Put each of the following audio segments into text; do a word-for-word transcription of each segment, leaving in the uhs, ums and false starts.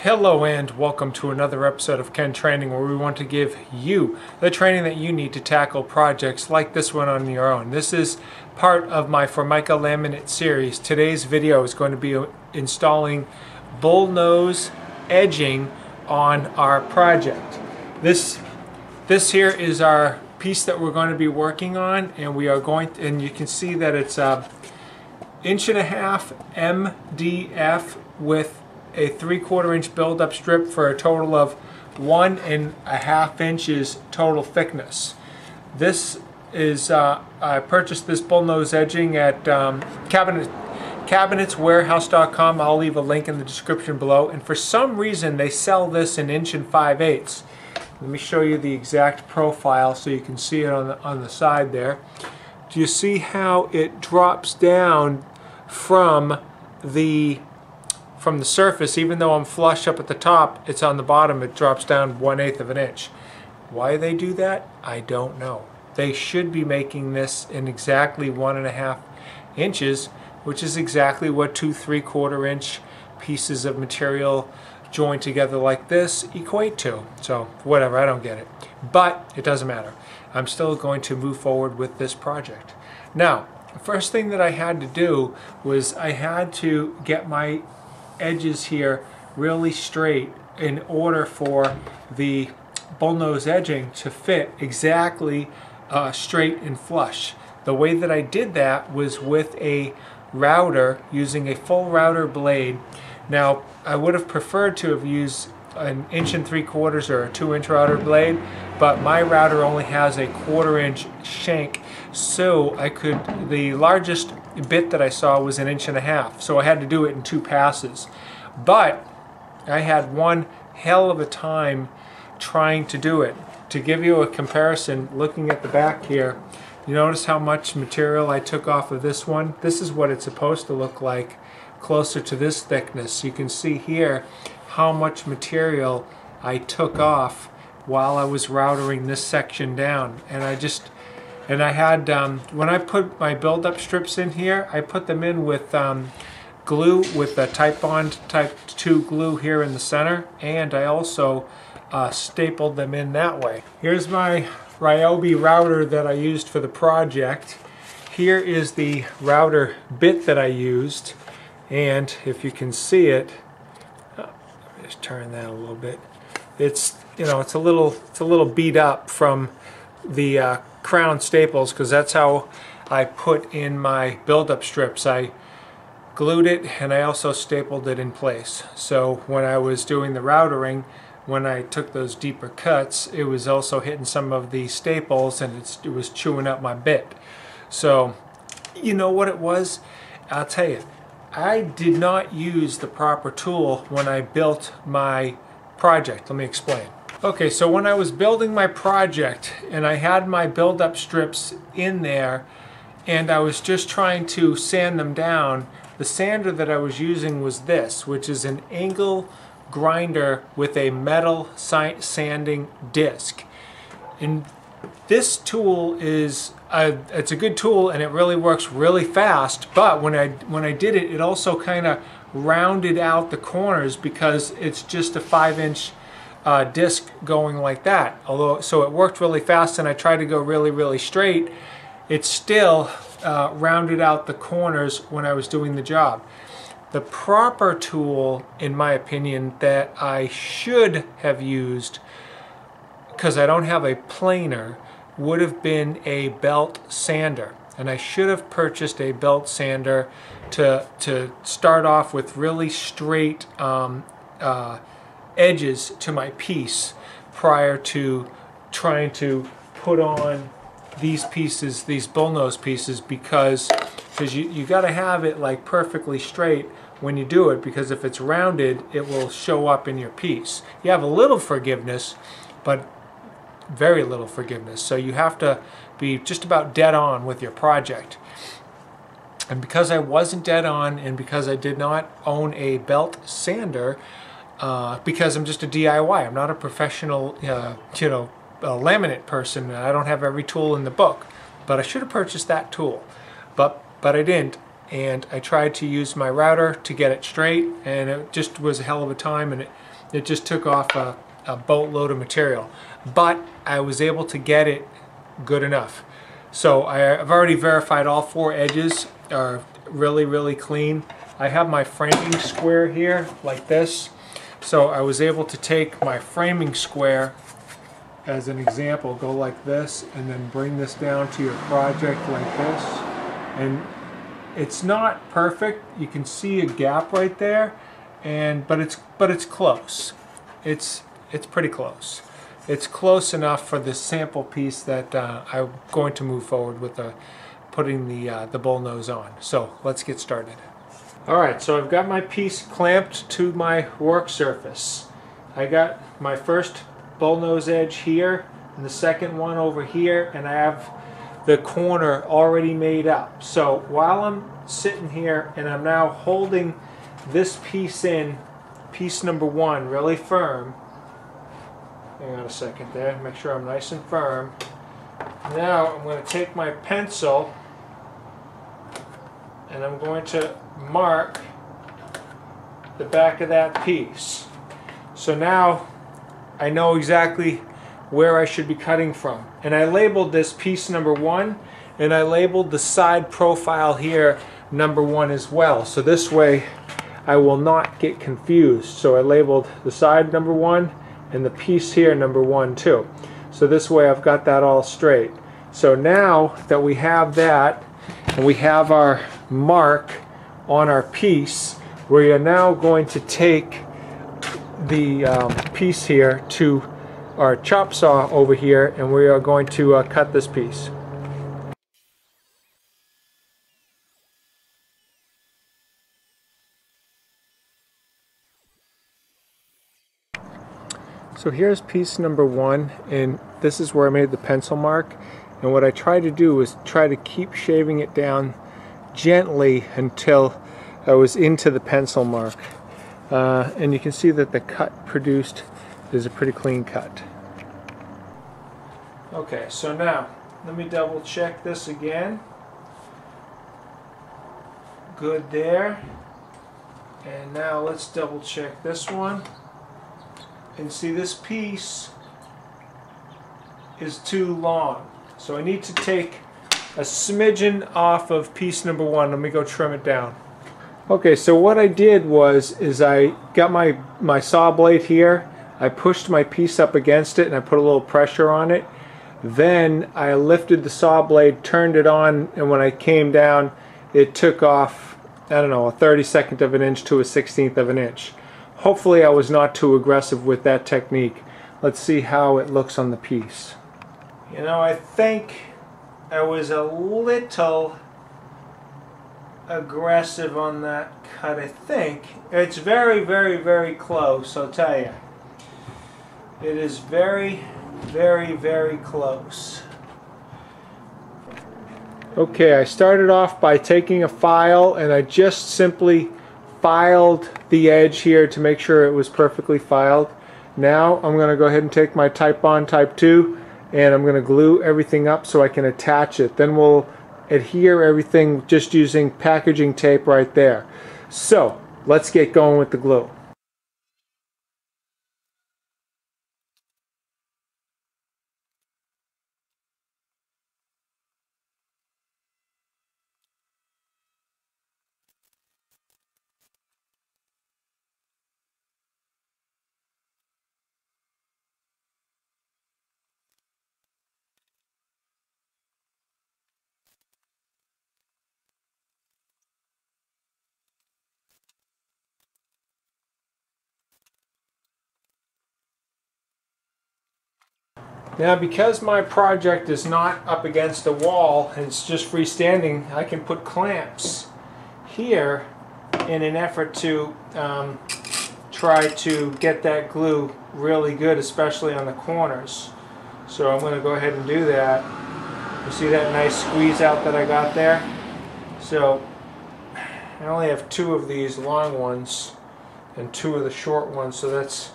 Hello and welcome to another episode of Ken Training, where we want to give you the training that you need to tackle projects like this one on your own. This is part of my Formica laminate series. Today's video is going to be installing bullnose edging on our project. This this here is our piece that we're going to be working on, and we are going to, and you can see that it's a inch and a half M D F with a three-quarter inch build-up strip for a total of one and a half inches total thickness. This is uh, I purchased this bullnose edging at um, cabinet, cabinets warehouse dot com. I'll leave a link in the description below. And for some reason, they sell this an inch and five eighths. Let me show you the exact profile so you can see it on the on the side there. Do you see how it drops down from the from the surface? Even though I'm flush up at the top, it's on the bottom, it drops down one eighth of an inch. Why they do that, I don't know. They should be making this in exactly one and a half inches, which is exactly what two three-quarter inch pieces of material joined together like this equate to. So whatever, I don't get it. But it doesn't matter. I'm still going to move forward with this project. Now, the first thing that I had to do was I had to get my edges here really straight in order for the bullnose edging to fit exactly uh, straight and flush. The way that I did that was with a router, using a full router blade. Now, I would have preferred to have used an inch and three quarters or a two inch router blade, but my router only has a quarter inch shank, so I could, the largest bit that I saw was an inch and a half, so I had to do it in two passes. But I had one hell of a time trying to do it. To give you a comparison, looking at the back here, you notice how much material I took off of this one. This is what it's supposed to look like closer to this thickness. You can see here how much material I took off while I was routering this section down. And I just And I had, um, when I put my build-up strips in here, I put them in with um, glue, with the Titebond Type two glue here in the center, and I also uh, stapled them in that way. Here's my Ryobi router that I used for the project. Here is the router bit that I used, and if you can see it, oh, let me just turn that a little bit. It's, you know, it's a little, it's a little beat up from the uh, crown staples, because that's how I put in my build-up strips. I glued it and I also stapled it in place. So when I was doing the routering, when I took those deeper cuts, it was also hitting some of the staples and it's, it was chewing up my bit. So you know what it was? I'll tell you, I did not use the proper tool when I built my project. Let me explain. Okay, so when I was building my project and I had my build-up strips in there and I was just trying to sand them down, the sander that I was using was this, which is an angle grinder with a metal sanding disc. And this tool is, a, it's a good tool and it really works really fast, but when I, when I did it, it also kind of rounded out the corners because it's just a five inch Uh, disc going like that. Although, so it worked really fast and I tried to go really really straight, it still uh, rounded out the corners when I was doing the job. The proper tool, in my opinion, that I should have used, because I don't have a planer, would have been a belt sander. And I should have purchased a belt sander to, to start off with really straight um, uh, edges to my piece prior to trying to put on these pieces, these bullnose pieces, because because you, you got to have it like perfectly straight when you do it, because if it's rounded it will show up in your piece. You have a little forgiveness, but very little forgiveness, so you have to be just about dead on with your project. And because I wasn't dead on, and because I did not own a belt sander, Uh, because I'm just a D I Y, I'm not a professional, uh, you know, a laminate person, and I don't have every tool in the book, but I should have purchased that tool, but but I didn't, and I tried to use my router to get it straight, and it just was a hell of a time, and it, it just took off a, a boatload of material, but I was able to get it good enough. So I've already verified all four edges are really, really clean. I have my framing square here like this, so I was able to take my framing square as an example, go like this, and then bring this down to your project like this. And it's not perfect. You can see a gap right there, and but it's but it's close. It's it's pretty close. It's close enough for this sample piece that uh, I'm going to move forward with the, putting the uh, the bullnose on. So let's get started. All right, so I've got my piece clamped to my work surface. I got my first bullnose edge here and the second one over here, and I have the corner already made up. So while I'm sitting here and I'm now holding this piece in, piece number one, really firm. Hang on a second there, make sure I'm nice and firm. Now I'm going to take my pencil and I'm going to mark the back of that piece. So now I know exactly where I should be cutting from. And I labeled this piece number one, and I labeled the side profile here number one as well. So this way I will not get confused. So I labeled the side number one and the piece here number one too. So this way I've got that all straight. So now that we have that, and we have our mark on our piece, we are now going to take the um, piece here to our chop saw over here, and we are going to uh, cut this piece. So here's piece number one, and this is where I made the pencil mark, and what I try to do is try to keep shaving it down gently until I was into the pencil mark. Uh, and you can see that the cut produced is a pretty clean cut. Okay, so now let me double check this again. Good there. And now let's double check this one. And see, this piece is too long. So I need to take a smidgen off of piece number one. Let me go trim it down. Okay, so what I did was is I got my, my saw blade here, I pushed my piece up against it and I put a little pressure on it. Then I lifted the saw blade, turned it on, and when I came down it took off, I don't know, a thirty-second of an inch to a sixteenth of an inch. Hopefully I was not too aggressive with that technique. Let's see how it looks on the piece. You know, I think I was a little aggressive on that cut. I think it's very very very close. I'll tell you, it is very very very close. Okay, I started off by taking a file and I just simply filed the edge here to make sure it was perfectly filed. Now I'm going to go ahead and take my Titebond Type two and I'm going to glue everything up so I can attach it. Then we'll adhere everything just using packaging tape right there. So let's get going with the glue. Now, because my project is not up against the wall and it's just freestanding, I can put clamps here in an effort to um, try to get that glue really good, especially on the corners. So I'm going to go ahead and do that. You see that nice squeeze out that I got there? So I only have two of these long ones and two of the short ones, so that's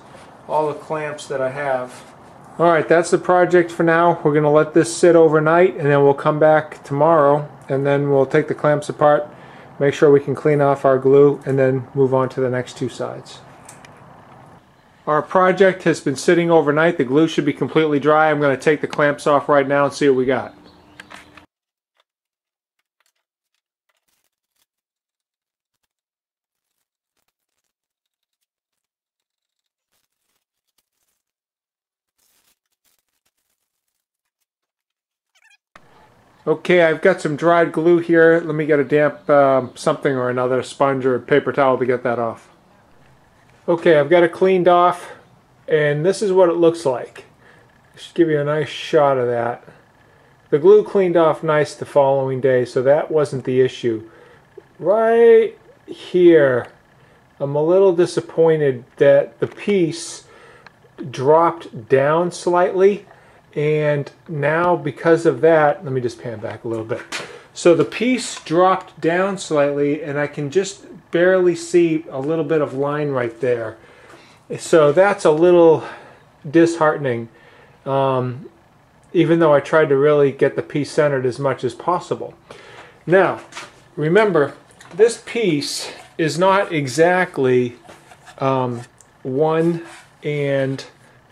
all the clamps that I have. Alright, that's the project for now. We're going to let this sit overnight and then we'll come back tomorrow and then we'll take the clamps apart, make sure we can clean off our glue, and then move on to the next two sides. Our project has been sitting overnight. The glue should be completely dry. I'm going to take the clamps off right now and see what we got. Okay, I've got some dried glue here. Let me get a damp um, something or another, sponge or paper towel, to get that off. Okay, I've got it cleaned off, and this is what it looks like. Just give you a nice shot of that. The glue cleaned off nice the following day, so that wasn't the issue. Right here, I'm a little disappointed that the piece dropped down slightly. And now, because of that, let me just pan back a little bit. So the piece dropped down slightly, and I can just barely see a little bit of line right there. So that's a little disheartening, um, even though I tried to really get the piece centered as much as possible. Now, remember, this piece is not exactly um, one and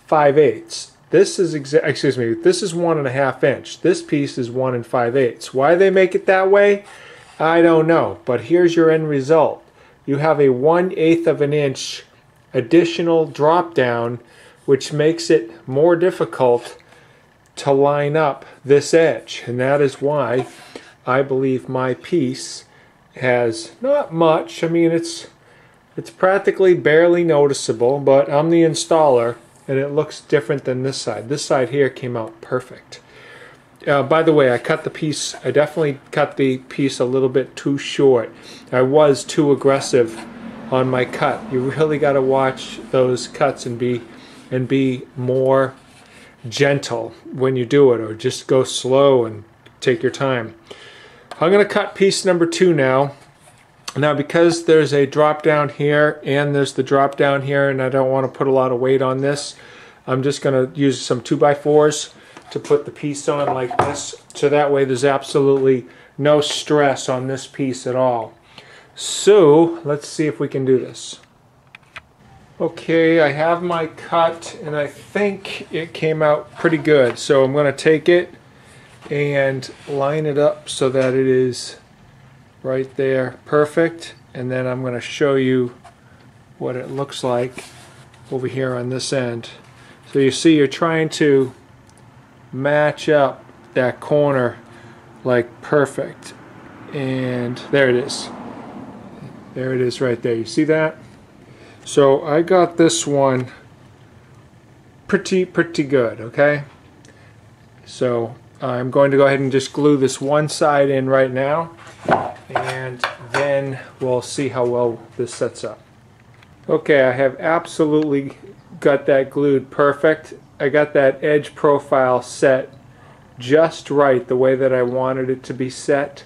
five eighths. This is exa excuse me. This is one and a half inch. This piece is one and five eighths. Why they make it that way, I don't know. But here's your end result. You have a one eighth of an inch additional drop down, which makes it more difficult to line up this edge, and that is why I believe my piece has not much. I mean, it's it's practically barely noticeable. But I'm the installer. And it looks different than this side. This side here came out perfect. Uh, by the way, I cut the piece, I definitely cut the piece a little bit too short. I was too aggressive on my cut. You really got to watch those cuts and be, and be more gentle when you do it, or just go slow and take your time. I'm going to cut piece number two now. Now, because there's a drop down here and there's the drop down here, and I don't want to put a lot of weight on this, I'm just going to use some two by fours to put the piece on like this, so that way there's absolutely no stress on this piece at all. So let's see if we can do this. Okay, I have my cut and I think it came out pretty good. So I'm going to take it and line it up so that it is right there, perfect, and then I'm going to show you what it looks like over here on this end. So you see, you're trying to match up that corner like perfect, and there it is. There it is right there. You see that? So I got this one pretty, pretty good, okay? So I'm going to go ahead and just glue this one side in right now, and then we'll see how well this sets up. Okay, I have absolutely got that glued perfect. I got that edge profile set just right, the way that I wanted it to be set.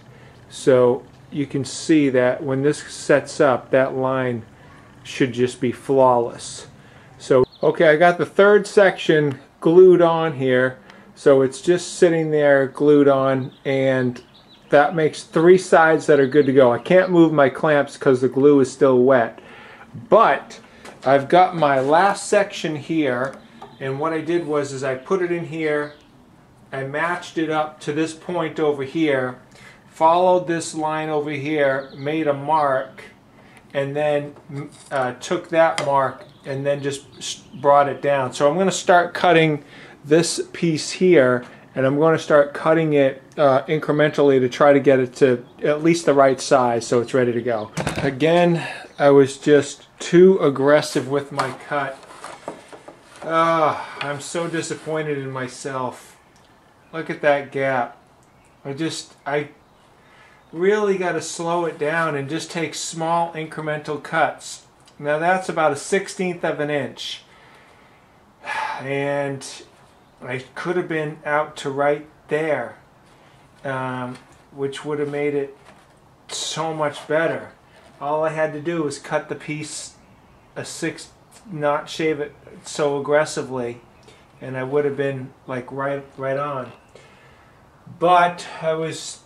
So you can see that when this sets up, that line should just be flawless. So, okay, I got the third section glued on here. So it's just sitting there glued on, and that makes three sides that are good to go. I can't move my clamps because the glue is still wet. But I've got my last section here, and what I did was is I put it in here, I matched it up to this point over here, followed this line over here, made a mark, and then uh, took that mark and then just brought it down. So I'm going to start cutting this piece here, and I'm going to start cutting it uh, incrementally to try to get it to at least the right size so it's ready to go. Again, I was just too aggressive with my cut. Uh, I'm so disappointed in myself. Look at that gap. I just, I really got to slow it down and just take small incremental cuts. Now that's about a sixteenth of an inch. And I could have been out to right there, um, which would have made it so much better. All I had to do was cut the piece a sixth, not shave it so aggressively, and I would have been like right right on. But I was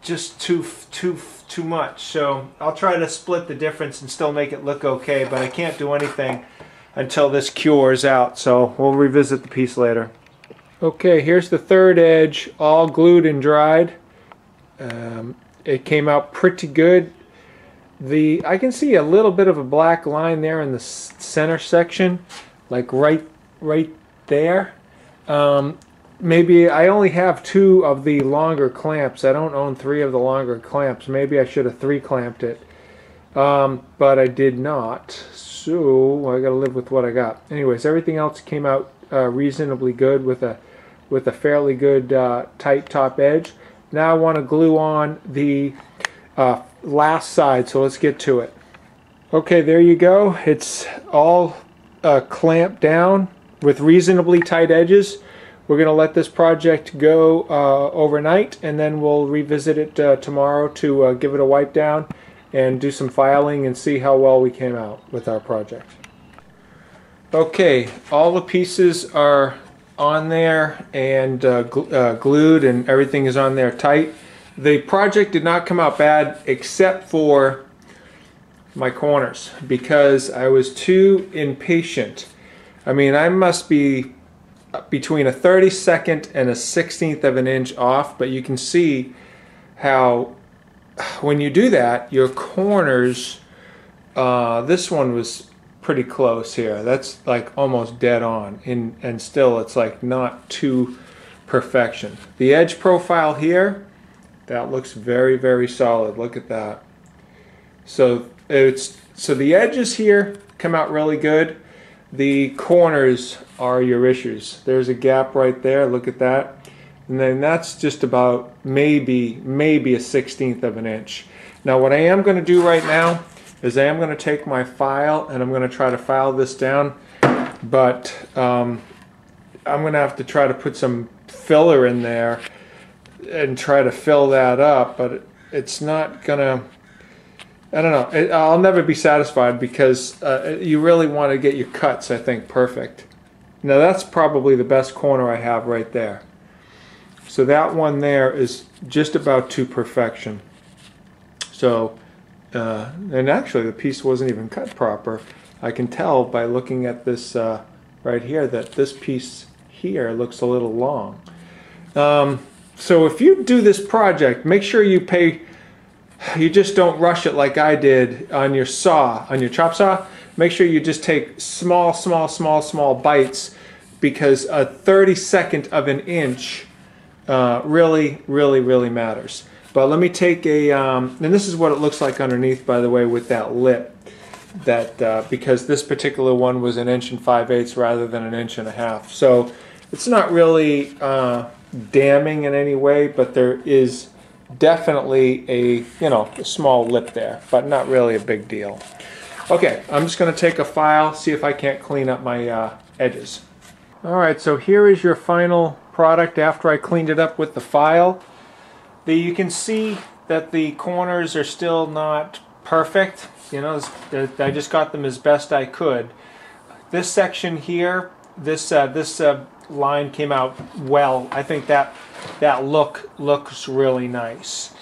just too too too much. So I'll try to split the difference and still make it look okay, but I can't do anything until this cures out. So we'll revisit the piece later. Okay, here's the third edge, all glued and dried. Um, it came out pretty good. The I can see a little bit of a black line there in the center section, like right right there. Um, maybe I only have two of the longer clamps. I don't own three of the longer clamps. Maybe I should have three clamped it, um, but I did not. So I got to live with what I got. Anyways, everything else came out uh, reasonably good with a with a fairly good uh, tight top edge. Now I want to glue on the uh, last side, so let's get to it. Okay, there you go. It's all uh, clamped down with reasonably tight edges. We're going to let this project go uh, overnight, and then we'll revisit it uh, tomorrow to uh, give it a wipe down and do some filing and see how well we came out with our project. Okay, all the pieces are on there and uh, gl uh, glued, and everything is on there tight. The project did not come out bad except for my corners, because I was too impatient. I mean, I must be between a thirty-second and a sixteenth of an inch off, but you can see how when you do that, your corners, uh, this one was pretty close here. That's like almost dead on, and and still it's like not to perfection. The edge profile here, that looks very very solid. Look at that. So it's so the edges here come out really good. The corners are your issues. There's a gap right there. Look at that. And then that's just about maybe maybe a sixteenth of an inch. Now what I am going to do right now is I am going to take my file and I'm going to try to file this down, but um, I'm going to have to try to put some filler in there and try to fill that up, but it's not going to, I don't know, it, I'll never be satisfied, because uh, you really want to get your cuts, I think, perfect. Now that's probably the best corner I have right there. So that one there is just about to perfection. So. Uh, and actually the piece wasn't even cut proper. I can tell by looking at this uh, right here that this piece here looks a little long. Um, so if you do this project, make sure you pay, you just don't rush it like I did on your saw, on your chop saw. Make sure you just take small, small, small, small bites, because a thirty-second of an inch uh, really, really, really matters. But let me take a, um, and this is what it looks like underneath, by the way, with that lip. That uh, because this particular one was an inch and five eighths rather than an inch and a half, so it's not really uh, damning in any way. But there is definitely a, you know, a small lip there, but not really a big deal. Okay, I'm just going to take a file, see if I can't clean up my uh, edges. All right, so here is your final product after I cleaned it up with the file. The, you can see that the corners are still not perfect. You know, I just got them as best I could. This section here, this uh, this uh, line came out well. I think that that look looks really nice.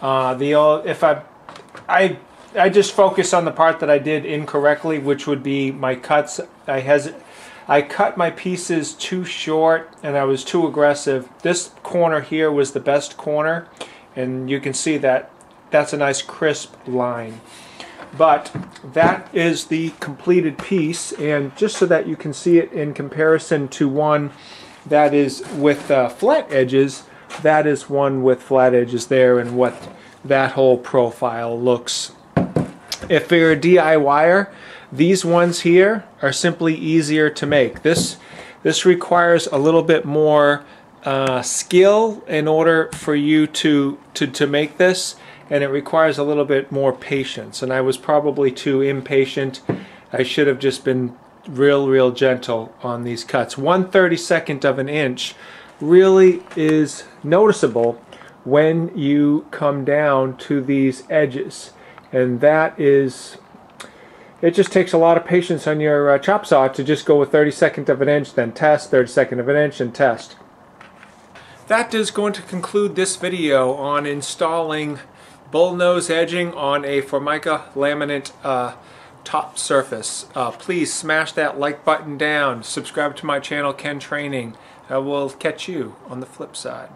Uh, the if I I I just focus on the part that I did incorrectly, which would be my cuts. I has I cut my pieces too short and I was too aggressive. This corner here was the best corner, and you can see that that's a nice crisp line. But that is the completed piece, and just so that you can see it in comparison to one that is with uh, flat edges, that is one with flat edges there, and what that whole profile looks. If you're a DIYer, these ones here are simply easier to make. This this requires a little bit more uh, skill in order for you to, to to make this, and it requires a little bit more patience. And I was probably too impatient. I should have just been real, real gentle on these cuts. one thirty-second of an inch really is noticeable when you come down to these edges, and that is. it just takes a lot of patience on your uh, chop saw to just go with thirty-second of an inch, then test, thirty-second of an inch, and test. That is going to conclude this video on installing bullnose edging on a Formica laminate uh, top surface. Uh, please smash that like button down, subscribe to my channel Ken Training. I will catch you on the flip side.